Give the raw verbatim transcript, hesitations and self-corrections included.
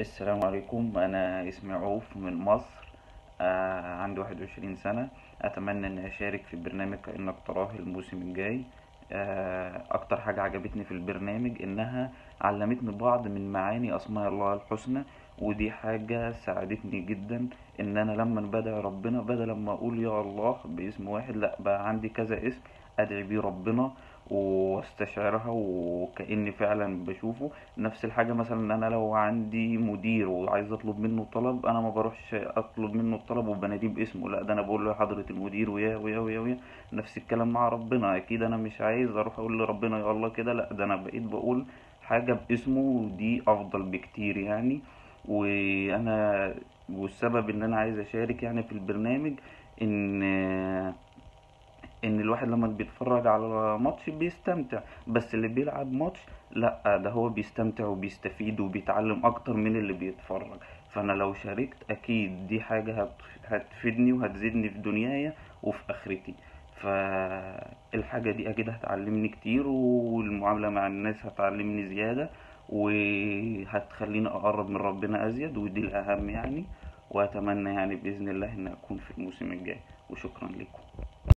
السلام عليكم. انا اسمي عوف من مصر، آه عندي واحد وعشرين سنه. اتمنى ان اشارك في برنامج كأنك تراه الموسم الجاي. آه اكتر حاجه عجبتني في البرنامج انها علمتني بعض من معاني اسماء الله الحسنى، ودي حاجه ساعدتني جدا ان انا لما بدعي ربنا بدل ما اقول يا الله باسم واحد، لا بقى عندي كذا اسم ادعي بيه ربنا واستشعرها وكأني فعلا بشوفه. نفس الحاجة مثلا انا لو عندي مدير وعايز اطلب منه طلب، انا ما بروحش اطلب منه الطلب وبناديه باسمه، لا ده انا بقول له يا حضرة المدير ويا ويا ويا ويا. نفس الكلام مع ربنا، اكيد انا مش عايز اروح اقول لربنا يا الله كده، لا ده انا بقيت بقول حاجة باسمه ودي افضل بكتير يعني. وانا والسبب ان انا عايز اشارك يعني في البرنامج ان ان الواحد لما بيتفرج على ماتش بيستمتع، بس اللي بيلعب ماتش لا ده هو بيستمتع وبيستفيد وبيتعلم اكتر من اللي بيتفرج. فانا لو شاركت اكيد دي حاجة هتفيدني وهتزيدني في دنياي وفي اخرتي، فالحاجة دي اكيد هتعلمني كتير، والمعاملة مع الناس هتعلمني زيادة وهتخليني اقرب من ربنا ازيد، ودي الاهم يعني. واتمنى يعني باذن الله ان اكون في الموسم الجاي، وشكرا لكم.